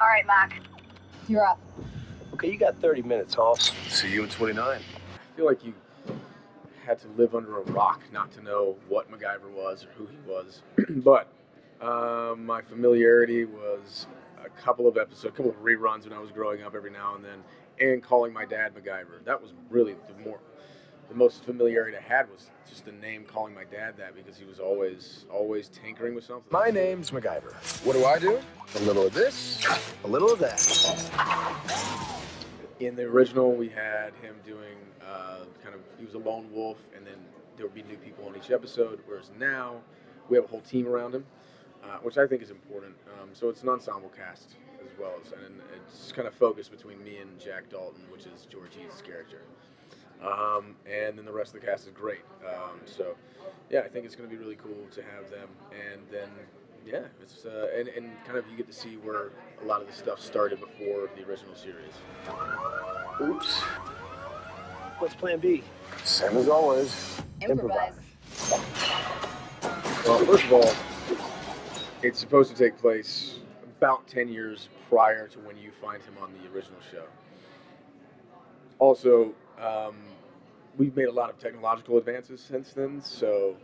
All right, Mac. You're up. Okay, you got 30 minutes, Hoffs. See you in 29. I feel like you had to live under a rock not to know what MacGyver was or who he was. But my familiarity was a couple of episodes, a couple of reruns when I was growing up every now and then, and calling my dad MacGyver. That was really the most familiarity I had was just the name, calling my dad that, because he was always tinkering with something. My name's MacGyver. What do I do? A little of this, a little of that. In the original, we had him doing he was a lone wolf, and then there would be new people on each episode, whereas now we have a whole team around him, which I think is important. So it's an ensemble cast as well, and it's kind of focused between me and Jack Dalton, which is George Eads' character. And then the rest of the cast is great. So, yeah, I think it's going to be really cool to have them. And then, yeah, it's and kind of you get to see where a lot of the stuff started before the original series. Oops. What's plan B? Same as always. Improvise. Well, first of all, it's supposed to take place about 10 years prior to when you find him on the original show. Also, we've made a lot of technological advances since then, so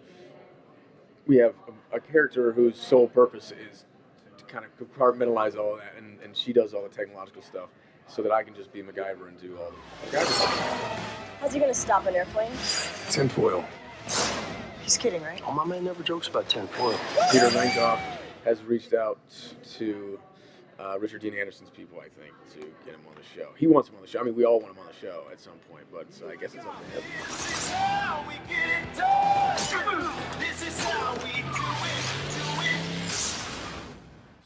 we have a character whose sole purpose is to kind of compartmentalize all of that, and she does all the technological stuff so that I can just be MacGyver and do all the MacGyver stuff. How's he gonna stop an airplane? Tinfoil. He's kidding, right? Oh, my man never jokes about tinfoil. Peter Langhoff has reached out to Richard Dean Anderson's people, I think, to get him on the show. He wants him on the show. I mean, we all want him on the show at some point, but I guess it's up to him. This is how we get it done. This is how we do it.